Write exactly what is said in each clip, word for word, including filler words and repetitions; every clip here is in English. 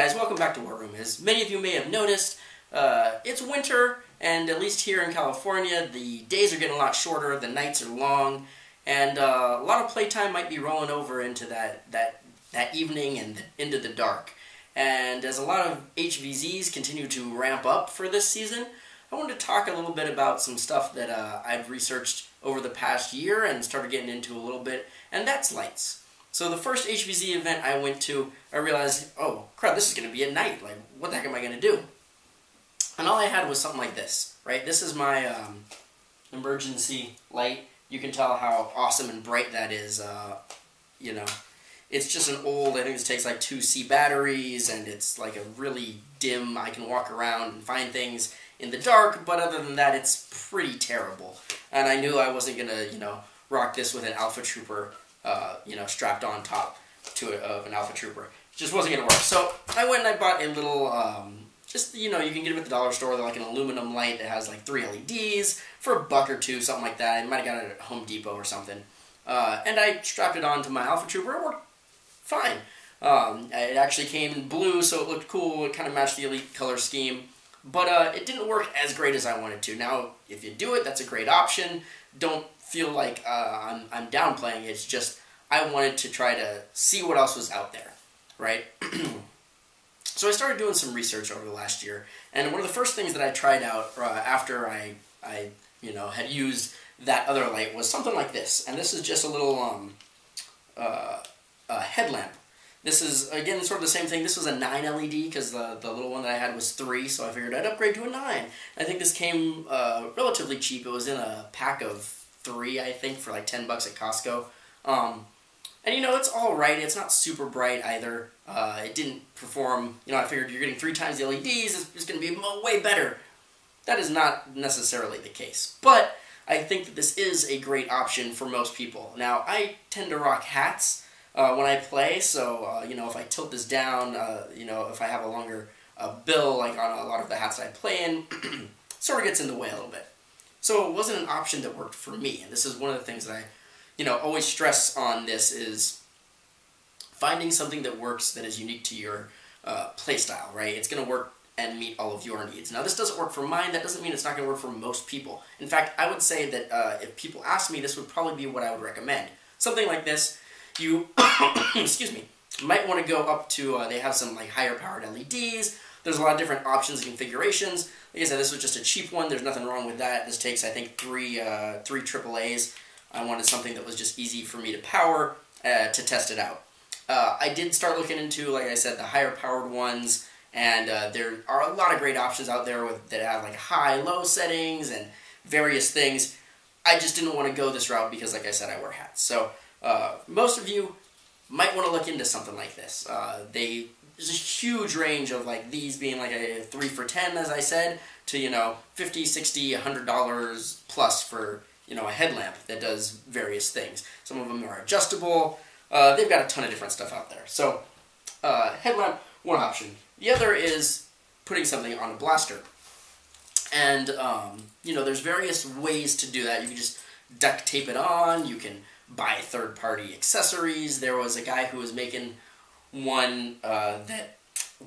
guys, welcome back to War Room. As many of you may have noticed, uh, it's winter, and at least here in California, the days are getting a lot shorter, the nights are long, and uh, a lot of playtime might be rolling over into that, that, that evening and the, into the dark. And as a lot of H V Zs continue to ramp up for this season, I wanted to talk a little bit about some stuff that uh, I've researched over the past year and started getting into a little bit, and that's lights. So the first H V Z event I went to, I realized, oh, crap, this is going to be at night. Like, what the heck am I going to do? And all I had was something like this, right? This is my um, emergency light. You can tell how awesome and bright that is, uh, you know. It's just an old, I think this takes like two C batteries, and it's like a really dim, I can walk around and find things in the dark, but other than that, it's pretty terrible. And I knew I wasn't going to, you know, rock this with an Alpha Trooper Uh, you know, strapped on top to a, of an Alpha Trooper. It just wasn't going to work. So I went and I bought a little, um, just, you know, you can get them at the dollar store. They're like an aluminum light that has like three L E Ds for a buck or two, something like that. I might have got it at Home Depot or something. Uh, and I strapped it onto my Alpha Trooper. It worked fine. Um, it actually came in blue, so it looked cool. It kind of matched the Elite color scheme. But uh, it didn't work as great as I wanted to. Now, if you do it, that's a great option. Don't feel like uh, I'm, I'm downplaying it. It's just I wanted to try to see what else was out there, right? So I started doing some research over the last year, and one of the first things that I tried out uh, after I, I you know, had used that other light was something like this. And this is just a little um, uh, a headlamp. This is, again, sort of the same thing. This was a nine L E D because the, the little one that I had was three, so I figured I'd upgrade to a nine. I think this came uh, relatively cheap. It was in a pack of three, I think, for like ten bucks at Costco. Um, and, you know, it's all right. It's not super bright either. Uh, it didn't perform. You know, I figured you're getting three times the L E Ds. It's, it's going to be way better. That is not necessarily the case. But I think that this is a great option for most people. Now, I tend to rock hats Uh, when I play, so, uh, you know, if I tilt this down, uh, you know, if I have a longer uh, bill, like on a lot of the hats that I play in, sort of gets in the way a little bit. So it wasn't an option that worked for me, and this is one of the things that I, you know, always stress on this is finding something that works that is unique to your uh, play style, right? It's going to work and meet all of your needs. Now, this doesn't work for mine. That doesn't mean it's not going to work for most people. In fact, I would say that uh, if people asked me, this would probably be what I would recommend. Something like this. You, excuse me, might want to go up to, uh, they have some like higher powered L E Ds. There's a lot of different options and configurations. Like I said, this was just a cheap one. There's nothing wrong with that. This takes, I think, three, uh, three triple A's. I wanted something that was just easy for me to power uh, to test it out. Uh, I did start looking into, like I said, the higher powered ones. And uh, there are a lot of great options out there with, that have like high, low settings and various things. I just didn't want to go this route because, like I said, I wear hats. So Uh, most of you might want to look into something like this. Uh, they, there's a huge range of like these being like a three for ten, as I said, to, you know, fifty, sixty, a hundred dollars plus for, you know, a headlamp that does various things. Some of them are adjustable. Uh, they've got a ton of different stuff out there. So uh, headlamp, one option. The other is putting something on a blaster. And, um, you know, there's various ways to do that. You can just duct tape it on. You can buy third-party accessories. There was a guy who was making one uh, that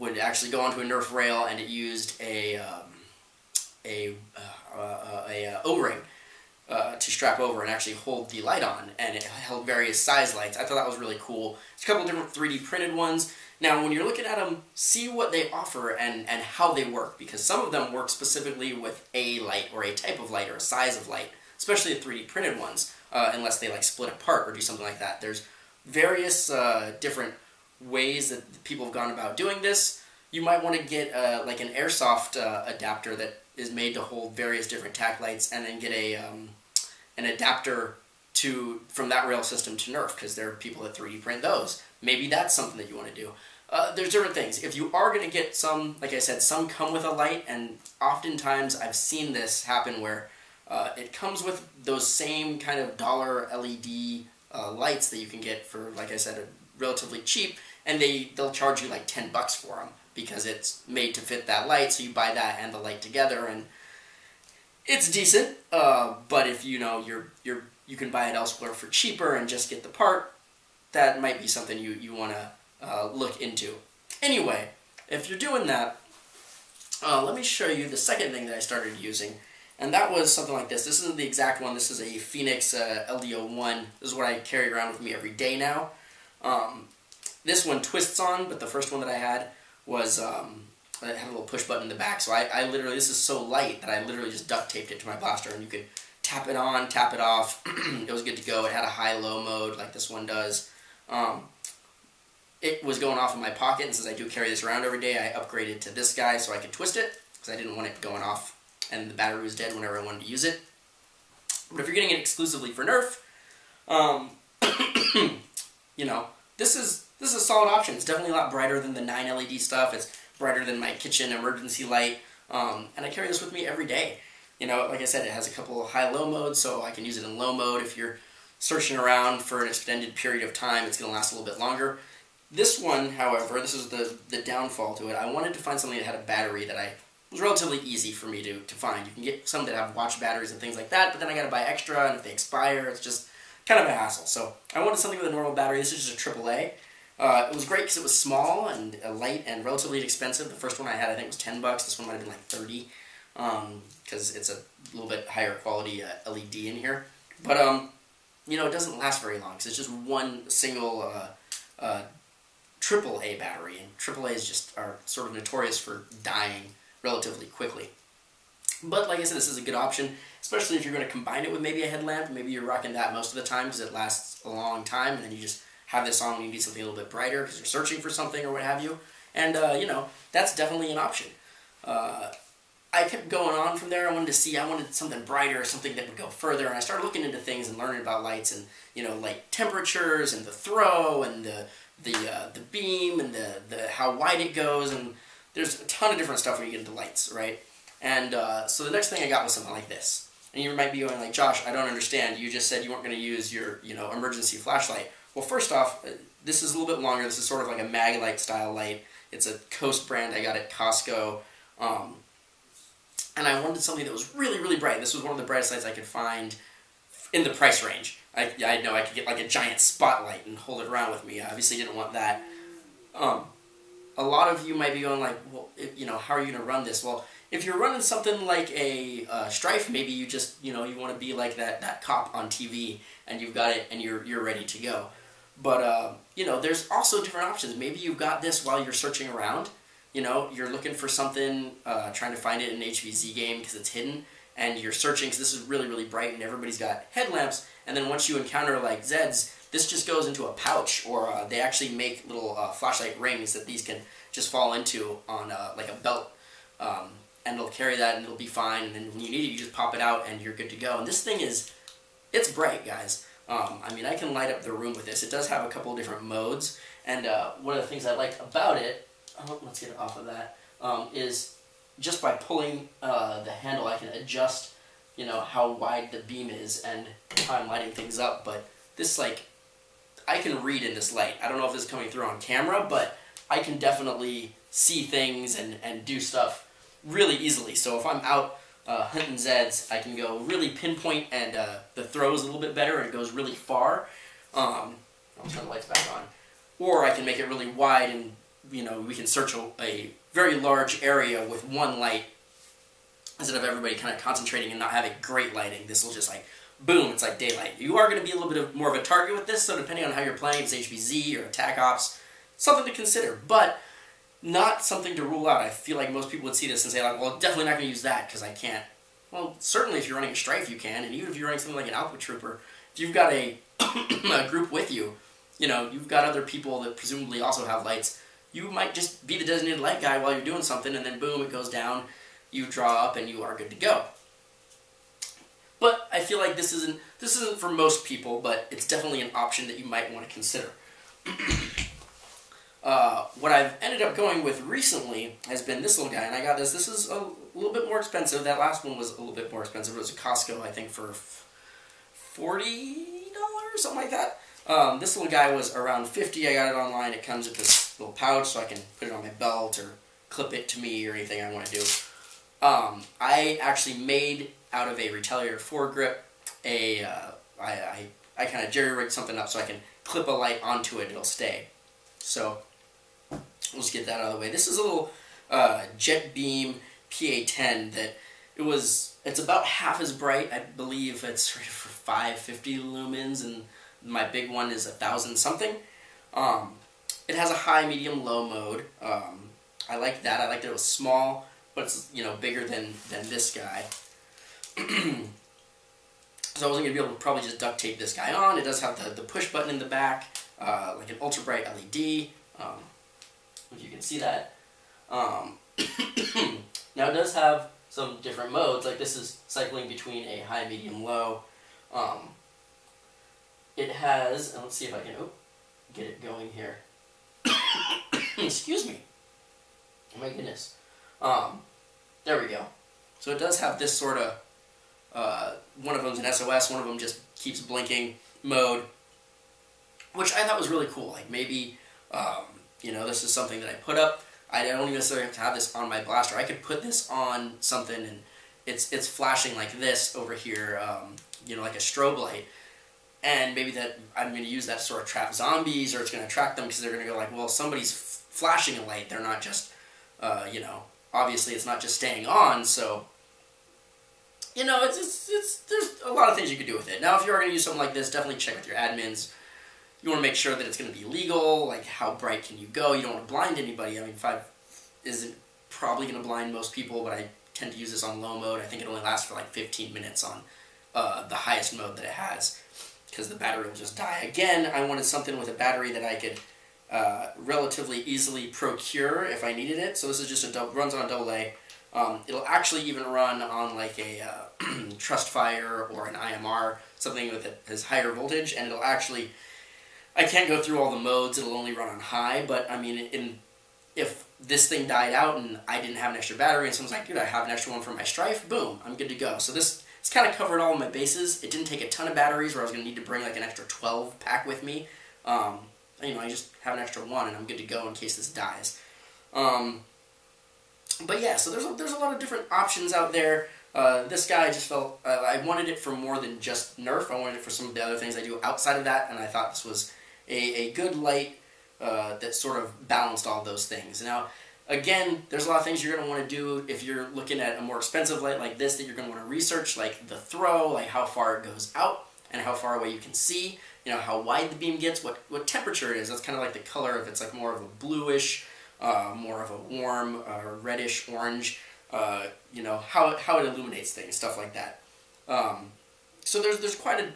would actually go onto a Nerf rail, and it used a um, a, uh, uh, a uh, O-ring uh, to strap over and actually hold the light on, and it held various size lights. I thought that was really cool. It's a couple different three D printed ones. Now, when you're looking at them, see what they offer and, and how they work, because some of them work specifically with a light or a type of light or a size of light, especially the three D printed ones, uh, unless they like split apart or do something like that. There's various uh, different ways that people have gone about doing this. You might want to get uh, like an airsoft uh, adapter that is made to hold various different tack lights, and then get a um, an adapter to from that rail system to Nerf, because there are people that three D print those. Maybe that's something that you want to do. Uh, there's different things. If you are going to get some, like I said, some come with a light, and oftentimes I've seen this happen where Uh, it comes with those same kind of dollar L E D uh, lights that you can get for, like I said, a relatively cheap, and they, they'll charge you like ten bucks for them because it's made to fit that light, so you buy that and the light together, and it's decent, uh, but if you know you're, you're, you can buy it elsewhere for cheaper and just get the part, that might be something you, you want to uh, look into. Anyway, if you're doing that, uh, let me show you the second thing that I started using. And that was something like this. This isn't the exact one. This is a Phoenix uh, L D O one. This is what I carry around with me every day now. Um, this one twists on, but the first one that I had was, um, I had a little push button in the back. So I, I literally, this is so light that I literally just duct taped it to my blaster. And you could tap it on, tap it off. It was good to go. It had a high-low mode like this one does. Um, it was going off in my pocket. And since I do carry this around every day, I upgraded to this guy so I could twist it. Because I didn't want it going off and the battery was dead whenever I wanted to use it. But if you're getting it exclusively for Nerf, um, you know, this is this is a solid option. It's definitely a lot brighter than the nine L E D stuff. It's brighter than my kitchen emergency light, um, and I carry this with me every day. You know, like I said, it has a couple of high-low modes, so I can use it in low mode. If you're searching around for an extended period of time, it's going to last a little bit longer. This one, however, this is the, the downfall to it. I wanted to find something that had a battery that I... it was relatively easy for me to, to find. You can get some that have watch batteries and things like that, but then I gotta buy extra, and if they expire, it's just kind of a hassle. So I wanted something with a normal battery. This is just a triple A. Uh, it was great because it was small and uh, light and relatively inexpensive. The first one I had, I think, was ten bucks. This one might have been like thirty, because um, it's a little bit higher quality uh, L E D in here. But, um, you know, it doesn't last very long, because it's just one single uh, uh, triple A battery, and triple A's just are sort of notorious for dying relatively quickly. But like I said, this is a good option, especially if you're going to combine it with maybe a headlamp. Maybe you're rocking that most of the time because it lasts a long time, and then you just have this on when you need something a little bit brighter because you're searching for something or what have you. And, uh, you know, that's definitely an option. Uh, I kept going on from there. I wanted to see, I wanted something brighter, something that would go further, and I started looking into things and learning about lights and, you know, light temperatures and the throw and the, the, uh, the beam and the, the how wide it goes, and there's a ton of different stuff when you get into lights, right? And uh, so the next thing I got was something like this. And you might be going like, Josh, I don't understand. You just said you weren't going to use your, you know, emergency flashlight. Well, first off, this is a little bit longer. This is sort of like a mag light style light. It's a Coast brand I got at Costco. Um, and I wanted something that was really, really bright. This was one of the brightest lights I could find in the price range. I, I know I could get like a giant spotlight and hold it around with me. I obviously didn't want that. Um... A lot of you might be going like, well, you know, how are you going to run this? Well, if you're running something like a uh, Strife, maybe you just, you know, you want to be like that, that cop on T V, and you've got it, and you're, you're ready to go. But, uh, you know, there's also different options. Maybe you've got this while you're searching around. You know, you're looking for something, uh, trying to find it in an H V Z game because it's hidden, and you're searching because this is really, really bright, and everybody's got headlamps. And then once you encounter, like, Zeds, this just goes into a pouch, or uh, they actually make little uh, flashlight rings that these can just fall into on uh, like a belt, um, and it'll carry that and it'll be fine, and then when you need it, you just pop it out and you're good to go. And this thing is, it's bright, guys. Um, I mean, I can light up the room with this. It does have a couple of different modes, and uh, one of the things I like about it, oh, let's get it off of that, um, is just by pulling uh, the handle, I can adjust, you know, how wide the beam is and how I'm lighting things up. But this, like, I can read in this light. I don't know if this is coming through on camera, but I can definitely see things and, and do stuff really easily. So if I'm out uh, hunting Zeds, I can go really pinpoint, and uh, the throw is a little bit better and it goes really far. Um, I'll turn the lights back on. Or I can make it really wide, and, you know, we can search a, a very large area with one light instead of everybody kind of concentrating and not having great lighting. This will just, like, boom, it's like daylight. You are going to be a little bit of more of a target with this, so depending on how you're playing, if it's H V Z or Attack Ops, something to consider, but not something to rule out. I feel like most people would see this and say, like, well, definitely not going to use that because I can't. Well, certainly if you're running a Strife, you can, and even if you're running something like an Alpha Trooper, if you've got a, a group with you, you know, you've got other people that presumably also have lights, you might just be the designated light guy while you're doing something, and then boom, it goes down, you draw up, and you are good to go. But I feel like this isn't this isn't for most people, but it's definitely an option that you might want to consider. uh, what I've ended up going with recently has been this little guy, and I got this. This is a little bit more expensive. That last one was a little bit more expensive. It was a Costco, I think, for forty dollars, something like that. Um, this little guy was around fifty dollars. I got it online. It comes with this little pouch, so I can put it on my belt or clip it to me or anything I want to do. Um, I actually made, out of a Retaliator foregrip, a, uh, I, I, I kind of jerry-rigged something up so I can clip a light onto it, it'll stay. So Let's get that out of the way. This is a little uh, Jetbeam P A ten that it was, it's about half as bright. I believe it's rated for five fifty lumens, and my big one is a thousand something. Um, it has a high, medium, low mode. Um, I like that. I like that it was small, but it's, you know, bigger than, than this guy. So I wasn't going to be able to probably just duct tape this guy on. It does have the, the push button in the back, uh, like an ultra bright L E D. Um, if you can see that. Um, now it does have some different modes, like this is cycling between a high, medium, low. Um, it has, and let's see if I can oh, get it going here. Excuse me. Oh my goodness. Um, there we go. So it does have this sort of, uh, one of them's an S O S, one of them just keeps blinking mode, which I thought was really cool. Like maybe, um, you know, this is something that I put up. I don't necessarily have to have this on my blaster. I could put this on something and it's, it's flashing like this over here, um, you know, like a strobe light. And maybe that I'm going to use that to sort of trap zombies, or it's going to attract them because they're going to go like, well, somebody's f flashing a light. They're not just, uh, you know, obviously it's not just staying on. So, you know, it's, it's, it's there's a lot of things you could do with it. Now, if you are going to use something like this, definitely check with your admins. You want to make sure that it's going to be legal. Like, how bright can you go? You don't want to blind anybody. I mean, five isn't probably going to blind most people, but I tend to use this on low mode. I think it only lasts for like fifteen minutes on uh, the highest mode that it has, because the battery will just die. Again, I wanted something with a battery that I could uh, relatively easily procure if I needed it. So this is just a double, runs on a double A. Um, it'll actually even run on like a uh, Trust Fire or an I M R, something with it has higher voltage, and it'll actually, I can't go through all the modes, it'll only run on high, but I mean, in, if this thing died out and I didn't have an extra battery and someone's like, dude, I have an extra one for my Strife, boom, I'm good to go. So this, it's kind of covered all of my bases. It didn't take a ton of batteries where I was going to need to bring like an extra twelve pack with me. Um, you know, I just have an extra one and I'm good to go in case this dies. Um, but yeah, so there's a, there's a lot of different options out there. Uh, this guy just felt, uh, I wanted it for more than just Nerf. I wanted it for some of the other things I do outside of that, and I thought this was a, a good light uh, that sort of balanced all those things. Now, again, there's a lot of things you're going to want to do if you're looking at a more expensive light like this that you're going to want to research, like the throw, like how far it goes out and how far away you can see, you know, how wide the beam gets, what, what temperature it is. That's kind of like the color, if it's like more of a bluish, uh, more of a warm, uh, reddish, orange, uh, you know, how, how it illuminates things, stuff like that. Um, so there's, there's quite a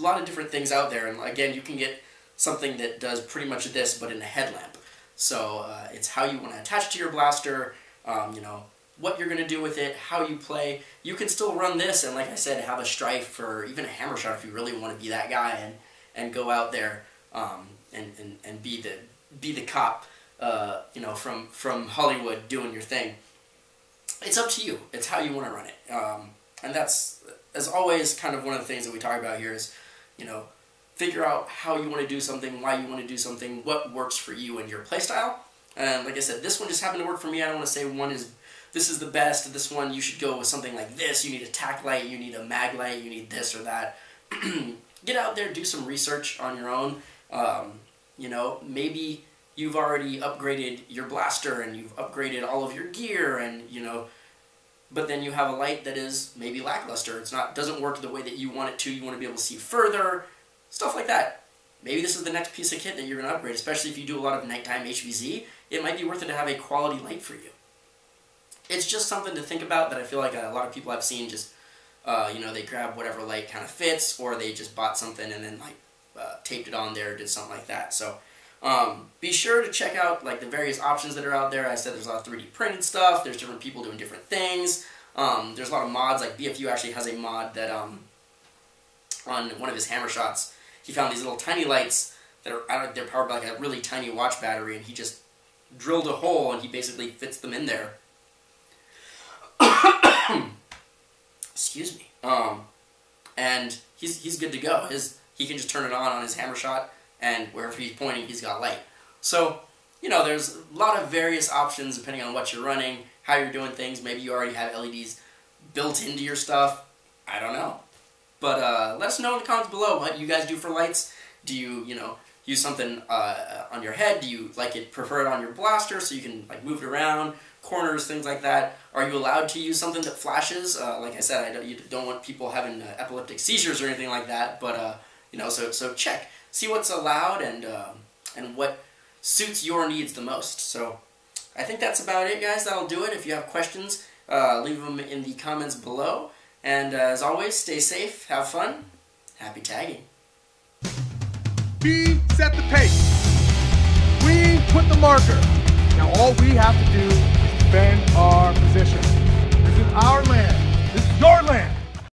lot of different things out there. And again, you can get something that does pretty much this, but in a headlamp. So uh, it's how you want to attach it to your blaster, um, you know, what you're going to do with it, how you play. You can still run this and, like I said, have a Strife or even a hammer shot if you really want to be that guy and, and go out there um, and, and, and be the be the cop, uh, you know, from, from Hollywood doing your thing. It's up to you. It's how you want to run it. Um, and that's, as always, kind of one of the things that we talk about here is, you know, figure out how you want to do something, why you want to do something, what works for you and your playstyle. And like I said, this one just happened to work for me. I don't want to say one is, this is the best, this one you should go with something like this. You need a tack light, you need a mag light, you need this or that. Get out there, do some research on your own. Um, you know, maybe you've already upgraded your blaster and you've upgraded all of your gear and, you know, but then you have a light that is maybe lackluster. It's not, doesn't work the way that you want it to. You want to be able to see further. Stuff like that. Maybe this is the next piece of kit that you're going to upgrade, especially if you do a lot of nighttime H V Z. It might be worth it to have a quality light for you. It's just something to think about that I feel like a lot of people I've seen just, uh, you know, they grab whatever light kind of fits, or they just bought something and then, like, uh, taped it on there or did something like that. So um, be sure to check out, like, the various options that are out there. I said there's a lot of three D printed stuff. There's different people doing different things. Um, there's a lot of mods. Like, B F U actually has a mod that, um, on one of his hammer shots, he found these little tiny lights that are, they're powered by like a really tiny watch battery, and he just drilled a hole and he basically fits them in there. Excuse me. Um, and he's he's good to go. His he can just turn it on on his hammer shot, and wherever he's pointing, he's got light. So you know, there's a lot of various options depending on what you're running, how you're doing things. Maybe you already have L E Ds built into your stuff. I don't know. But uh, let us know in the comments below what you guys do for lights. Do you, you know, use something uh, on your head? Do you like it prefer it on your blaster so you can like move it around, corners, things like that? Are you allowed to use something that flashes? Uh, like I said, I don't, you don't want people having uh, epileptic seizures or anything like that, but uh, you know, so so check, see what's allowed and uh, and what suits your needs the most. So I think that's about it, guys. That'll do it. If you have questions, uh, leave them in the comments below. And uh, as always, stay safe, have fun, happy tagging. We set the pace. We put the marker. Now all we have to do is defend our position. This is our land. This is your land.